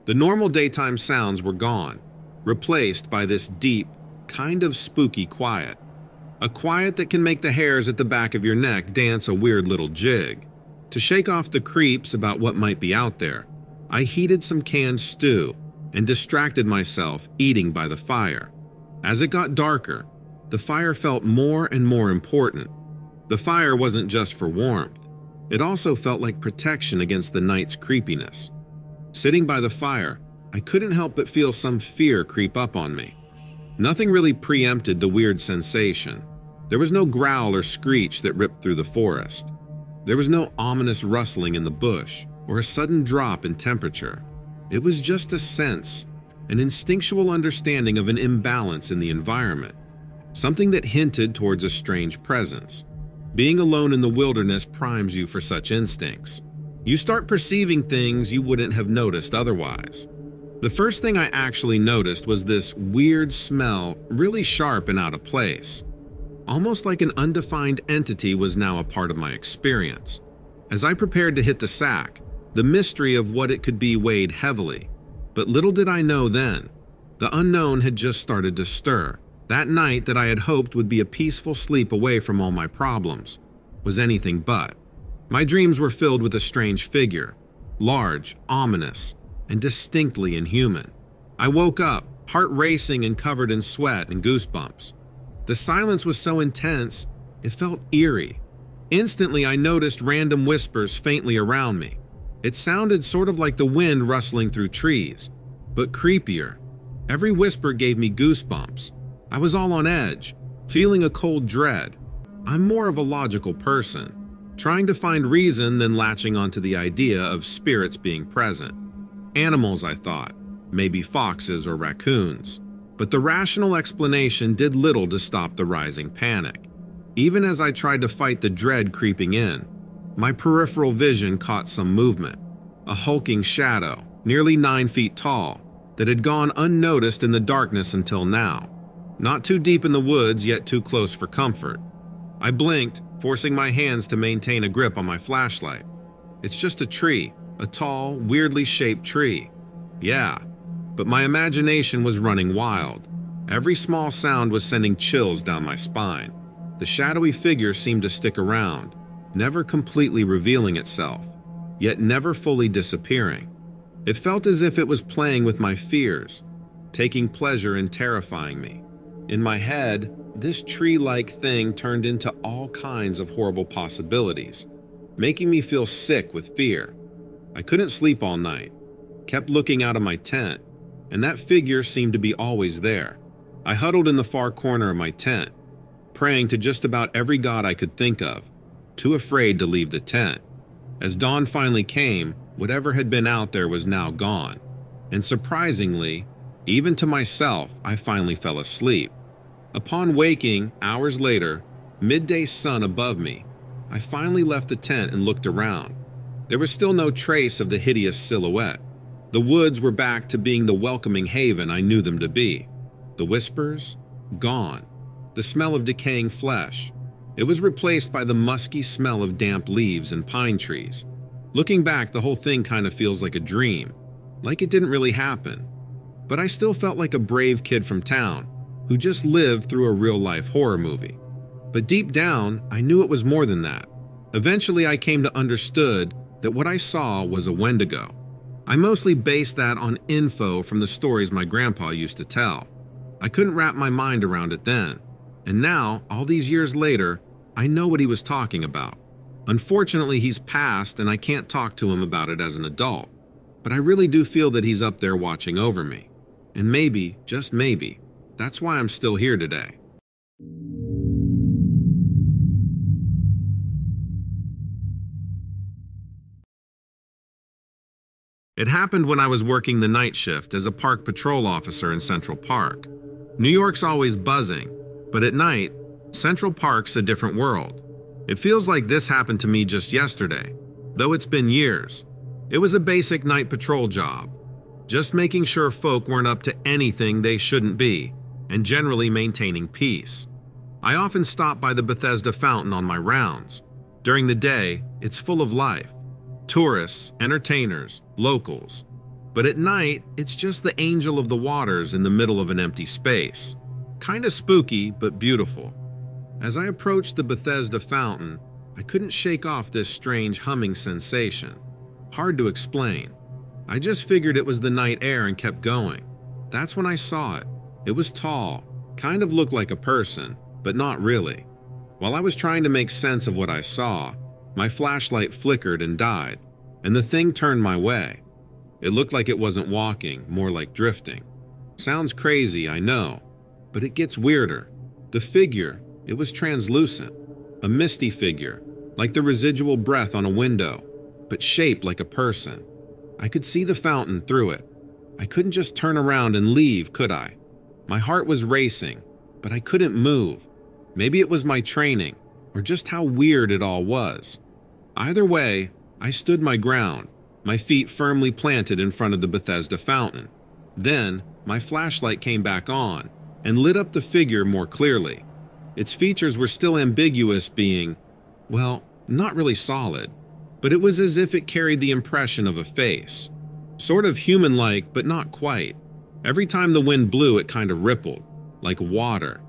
The normal daytime sounds were gone, replaced by this deep, kind of spooky quiet. A quiet that can make the hairs at the back of your neck dance a weird little jig. To shake off the creeps about what might be out there, I heated some canned stew and distracted myself eating by the fire. As it got darker, the fire felt more and more important. The fire wasn't just for warmth. It also felt like protection against the night's creepiness. Sitting by the fire, I couldn't help but feel some fear creep up on me. Nothing really preempted the weird sensation. There was no growl or screech that ripped through the forest. There was no ominous rustling in the bush or a sudden drop in temperature. It was just a sense, an instinctual understanding of an imbalance in the environment, something that hinted towards a strange presence. Being alone in the wilderness primes you for such instincts. You start perceiving things you wouldn't have noticed otherwise. The first thing I actually noticed was this weird smell, really sharp and out of place. Almost like an undefined entity was now a part of my experience. As I prepared to hit the sack, the mystery of what it could be weighed heavily. But little did I know then, the unknown had just started to stir. That night that I had hoped would be a peaceful sleep away from all my problems was anything but. My dreams were filled with a strange figure, large, ominous, and distinctly inhuman. I woke up, heart racing and covered in sweat and goosebumps. The silence was so intense, it felt eerie. Instantly, I noticed random whispers faintly around me. It sounded sort of like the wind rustling through trees, but creepier. Every whisper gave me goosebumps. I was all on edge, feeling a cold dread. I'm more of a logical person, trying to find reason than latching onto the idea of spirits being present. Animals, I thought, maybe foxes or raccoons, but the rational explanation did little to stop the rising panic. Even as I tried to fight the dread creeping in, my peripheral vision caught some movement, a hulking shadow, nearly 9 feet tall, that had gone unnoticed in the darkness until now. Not too deep in the woods, yet too close for comfort. I blinked, forcing my hands to maintain a grip on my flashlight. It's just a tree, a tall, weirdly shaped tree. Yeah, but my imagination was running wild. Every small sound was sending chills down my spine. The shadowy figure seemed to stick around, never completely revealing itself, yet never fully disappearing. It felt as if it was playing with my fears, taking pleasure in terrifying me. In my head, this tree-like thing turned into all kinds of horrible possibilities, making me feel sick with fear. I couldn't sleep all night, kept looking out of my tent, and that figure seemed to be always there. I huddled in the far corner of my tent, praying to just about every god I could think of, too afraid to leave the tent. As dawn finally came, whatever had been out there was now gone, and surprisingly, even to myself, I finally fell asleep. Upon waking, hours later, midday sun above me, I finally left the tent and looked around. There was still no trace of the hideous silhouette. The woods were back to being the welcoming haven I knew them to be. The whispers? Gone. The smell of decaying flesh. It was replaced by the musky smell of damp leaves and pine trees. Looking back, the whole thing kind of feels like a dream, like it didn't really happen. But I still felt like a brave kid from town who just lived through a real-life horror movie. But deep down, I knew it was more than that, Eventually I came to understand that what I saw was a wendigo. I mostly based that on info from the stories my grandpa used to tell. I couldn't wrap my mind around it then, and now, all these years later, I know what he was talking about. Unfortunately, he's passed and I can't talk to him about it as an adult, but I really do feel that he's up there watching over me. And maybe, just maybe, that's why I'm still here today. It happened when I was working the night shift as a park patrol officer in Central Park. New York's always buzzing, but at night, Central Park's a different world. It feels like this happened to me just yesterday, though it's been years. It was a basic night patrol job, just making sure folk weren't up to anything they shouldn't be, and generally maintaining peace. I often stop by the Bethesda Fountain on my rounds. During the day, it's full of life. Tourists, entertainers, locals. But at night, it's just the angel of the waters in the middle of an empty space. Kinda spooky, but beautiful. As I approached the Bethesda Fountain, I couldn't shake off this strange humming sensation. Hard to explain. I just figured it was the night air and kept going. That's when I saw it. It was tall, kind of looked like a person, but not really. While I was trying to make sense of what I saw, my flashlight flickered and died, and the thing turned my way. It looked like it wasn't walking, more like drifting. Sounds crazy, I know, but it gets weirder. The figure, it was translucent, a misty figure, like the residual breath on a window, but shaped like a person. I could see the fountain through it. I couldn't just turn around and leave, could I? My heart was racing, but I couldn't move. Maybe it was my training, or just how weird it all was. Either way, I stood my ground, my feet firmly planted in front of the Bethesda Fountain. Then, my flashlight came back on and lit up the figure more clearly. Its features were still ambiguous, being, well, not really solid, but it was as if it carried the impression of a face. Sort of human-like, but not quite. Every time the wind blew, it kind of rippled, like water.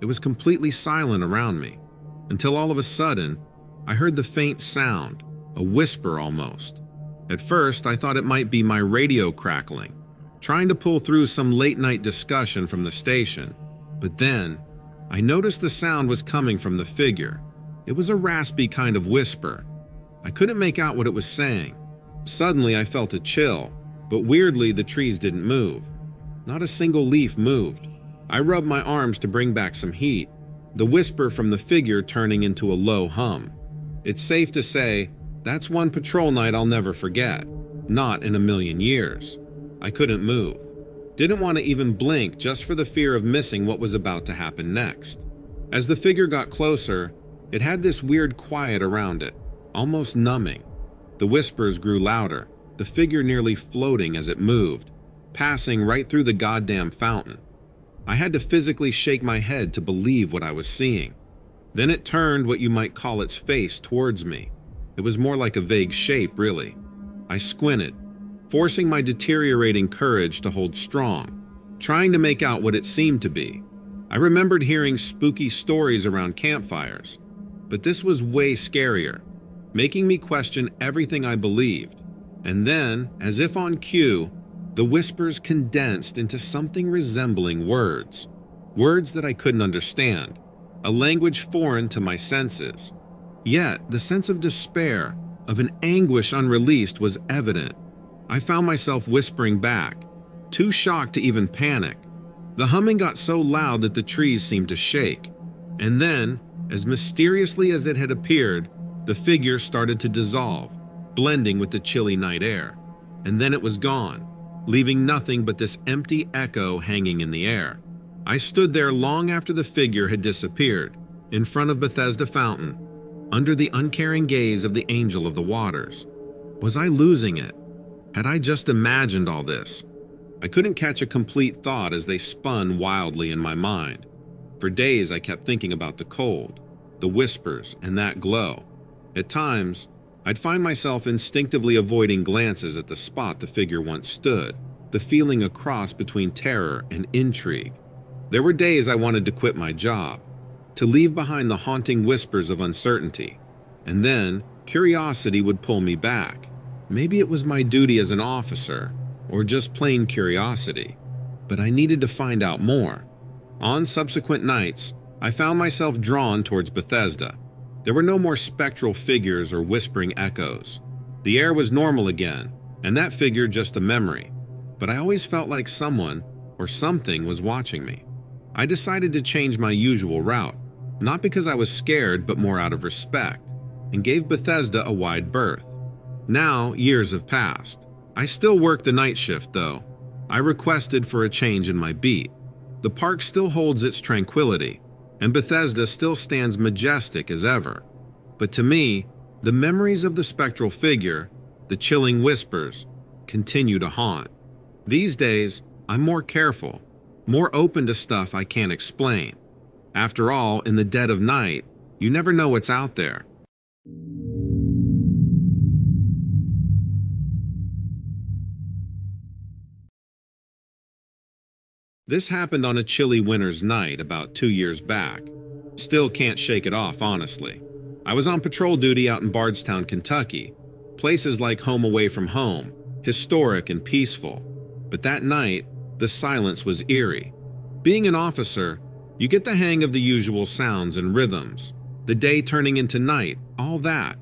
It was completely silent around me, until all of a sudden, I heard the faint sound, a whisper almost. At first, I thought it might be my radio crackling, trying to pull through some late-night discussion from the station. But then, I noticed the sound was coming from the figure. It was a raspy kind of whisper. I couldn't make out what it was saying. Suddenly, I felt a chill, but weirdly, the trees didn't move. Not a single leaf moved. I rubbed my arms to bring back some heat, the whisper from the figure turning into a low hum. It's safe to say, that's one patrol night I'll never forget. Not in a million years. I couldn't move. Didn't want to even blink just for the fear of missing what was about to happen next. As the figure got closer, it had this weird quiet around it, almost numbing. The whispers grew louder, the figure nearly floating as it moved, passing right through the goddamn fountain. I had to physically shake my head to believe what I was seeing. Then it turned what you might call its face towards me. It was more like a vague shape, really. I squinted, forcing my deteriorating courage to hold strong, trying to make out what it seemed to be. I remembered hearing spooky stories around campfires, but this was way scarier, making me question everything I believed. And then, as if on cue, the whispers condensed into something resembling words. Words that I couldn't understand, a language foreign to my senses. Yet, the sense of despair, of an anguish unreleased, was evident. I found myself whispering back, too shocked to even panic. The humming got so loud that the trees seemed to shake. And then, as mysteriously as it had appeared, the figure started to dissolve, blending with the chilly night air. And then it was gone, leaving nothing but this empty echo hanging in the air. I stood there long after the figure had disappeared, in front of Bethesda Fountain, under the uncaring gaze of the angel of the waters. Was I losing it? Had I just imagined all this? I couldn't catch a complete thought as they spun wildly in my mind. For days I kept thinking about the cold, the whispers, and that glow. At times, I'd find myself instinctively avoiding glances at the spot the figure once stood, the feeling a cross between terror and intrigue. There were days I wanted to quit my job, to leave behind the haunting whispers of uncertainty, And then curiosity would pull me back. Maybe it was my duty as an officer, or just plain curiosity, but I needed to find out more. On subsequent nights, I found myself drawn towards Bethesda. There were no more spectral figures or whispering echoes. The air was normal again, and that figure just a memory, but I always felt like someone or something was watching me. I decided to change my usual route, not because I was scared but more out of respect, and gave Bethesda a wide berth. Now, years have passed. I still work the night shift though. I requested for a change in my beat. The park still holds its tranquility, and Bethesda still stands majestic as ever. But to me, the memories of the spectral figure, the chilling whispers, continue to haunt. These days, I'm more careful, more open to stuff I can't explain. After all, in the dead of night, you never know what's out there. This happened on a chilly winter's night about 2 years back. Still can't shake it off, honestly. I was on patrol duty out in Bardstown, Kentucky. Places like home away from home, historic and peaceful. But that night, the silence was eerie. Being an officer, you get the hang of the usual sounds and rhythms. The day turning into night, all that.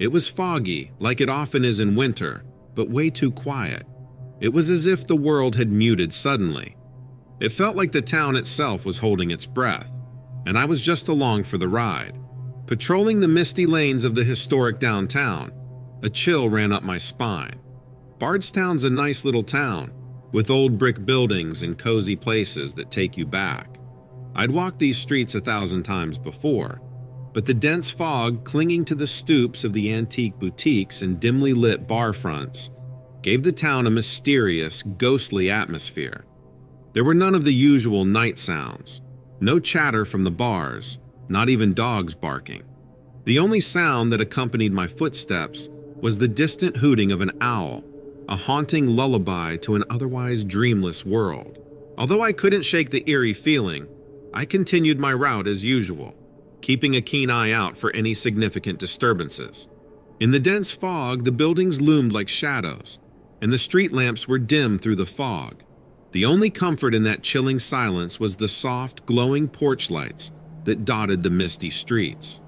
It was foggy, like it often is in winter, but way too quiet. It was as if the world had muted suddenly. It felt like the town itself was holding its breath, and I was just along for the ride. Patrolling the misty lanes of the historic downtown, a chill ran up my spine. Bardstown's a nice little town, with old brick buildings and cozy places that take you back. I'd walked these streets 1,000 times before, but the dense fog clinging to the stoops of the antique boutiques and dimly lit bar fronts gave the town a mysterious, ghostly atmosphere. There were none of the usual night sounds, no chatter from the bars, not even dogs barking. The only sound that accompanied my footsteps was the distant hooting of an owl, a haunting lullaby to an otherwise dreamless world. Although I couldn't shake the eerie feeling, I continued my route as usual, keeping a keen eye out for any significant disturbances. In the dense fog, the buildings loomed like shadows, and the street lamps were dim through the fog. The only comfort in that chilling silence was the soft, glowing porch lights that dotted the misty streets.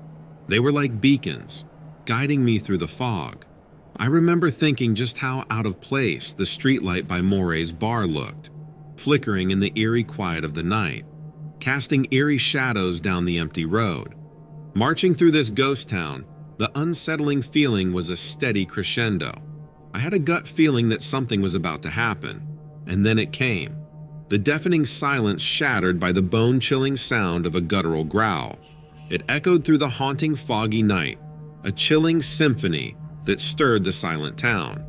They were like beacons, guiding me through the fog. I remember thinking just how out of place the streetlight by Morey's bar looked, flickering in the eerie quiet of the night, casting eerie shadows down the empty road. Marching through this ghost town, the unsettling feeling was a steady crescendo. I had a gut feeling that something was about to happen. And then it came, the deafening silence shattered by the bone-chilling sound of a guttural growl. It echoed through the haunting foggy night, a chilling symphony that stirred the silent town.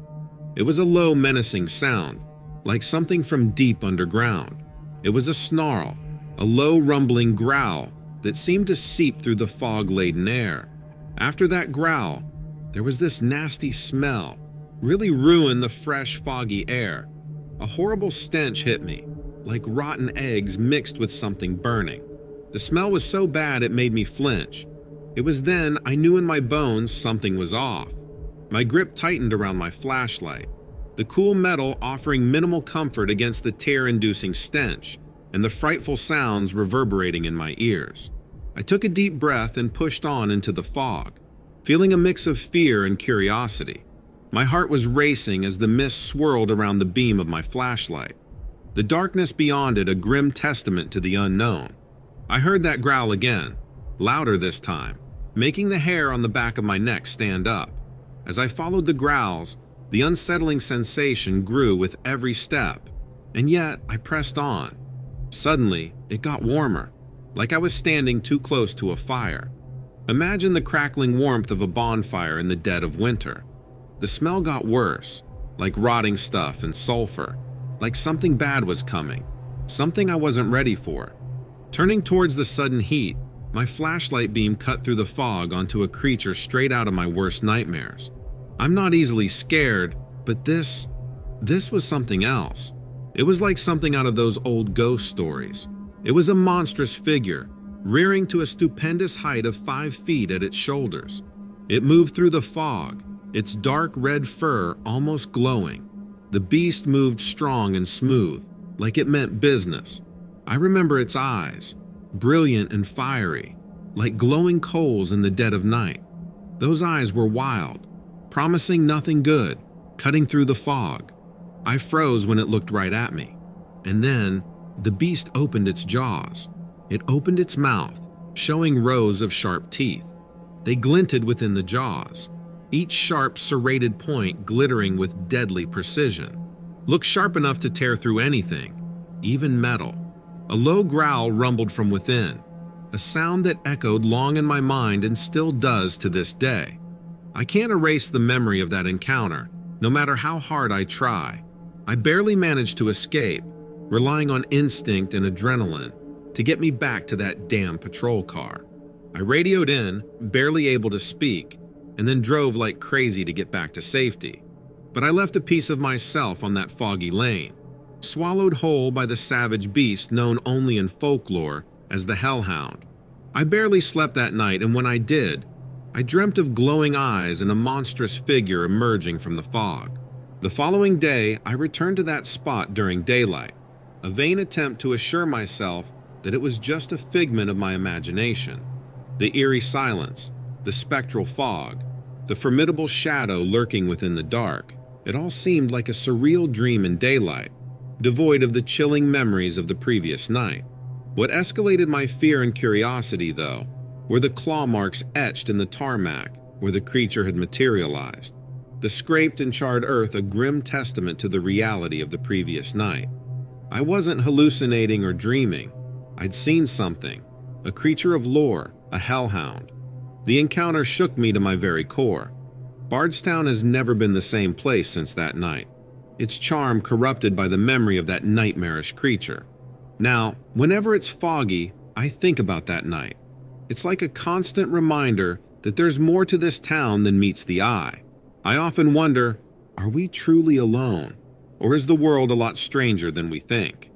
It was a low, menacing sound, like something from deep underground. It was a snarl, a low, rumbling growl that seemed to seep through the fog-laden air. After that growl, there was this nasty smell, really ruined the fresh, foggy air. A horrible stench hit me, like rotten eggs mixed with something burning. The smell was so bad it made me flinch. It was then I knew in my bones something was off. My grip tightened around my flashlight, the cool metal offering minimal comfort against the tear-inducing stench and the frightful sounds reverberating in my ears. I took a deep breath and pushed on into the fog, feeling a mix of fear and curiosity. My heart was racing as the mist swirled around the beam of my flashlight. The darkness beyond it a grim testament to the unknown. I heard that growl again, louder this time, making the hair on the back of my neck stand up. As I followed the growls, the unsettling sensation grew with every step, and yet I pressed on. Suddenly, it got warmer, like I was standing too close to a fire. Imagine the crackling warmth of a bonfire in the dead of winter. The smell got worse, like rotting stuff and sulfur, like something bad was coming, something I wasn't ready for. Turning towards the sudden heat, my flashlight beam cut through the fog onto a creature straight out of my worst nightmares. I'm not easily scared, but this was something else. It was like something out of those old ghost stories. It was a monstrous figure, rearing to a stupendous height of 5 feet at its shoulders. It moved through the fog, its dark red fur almost glowing. The beast moved strong and smooth, like it meant business. I remember its eyes, brilliant and fiery, like glowing coals in the dead of night. Those eyes were wild, promising nothing good, cutting through the fog. I froze when it looked right at me. And then, the beast opened its jaws. It opened its mouth, showing rows of sharp teeth. They glinted within the jaws, each sharp serrated point glittering with deadly precision. Looked sharp enough to tear through anything, even metal. A low growl rumbled from within, a sound that echoed long in my mind and still does to this day. I can't erase the memory of that encounter, no matter how hard I try. I barely managed to escape, relying on instinct and adrenaline to get me back to that damn patrol car. I radioed in, barely able to speak, and then drove like crazy to get back to safety. But I left a piece of myself on that foggy lane, swallowed whole by the savage beast known only in folklore as the Hellhound. I barely slept that night, and when I did, I dreamt of glowing eyes and a monstrous figure emerging from the fog. The following day, I returned to that spot during daylight, a vain attempt to assure myself that it was just a figment of my imagination. The eerie silence, the spectral fog, the formidable shadow lurking within the dark, it all seemed like a surreal dream in daylight, devoid of the chilling memories of the previous night. What escalated my fear and curiosity, though, were the claw marks etched in the tarmac where the creature had materialized, the scraped and charred earth a grim testament to the reality of the previous night. I wasn't hallucinating or dreaming. I'd seen something, a creature of lore, a Hellhound. The encounter shook me to my very core. Bardstown has never been the same place since that night, its charm corrupted by the memory of that nightmarish creature. Now, whenever it's foggy, I think about that night. It's like a constant reminder that there's more to this town than meets the eye. I often wonder, are we truly alone, or is the world a lot stranger than we think?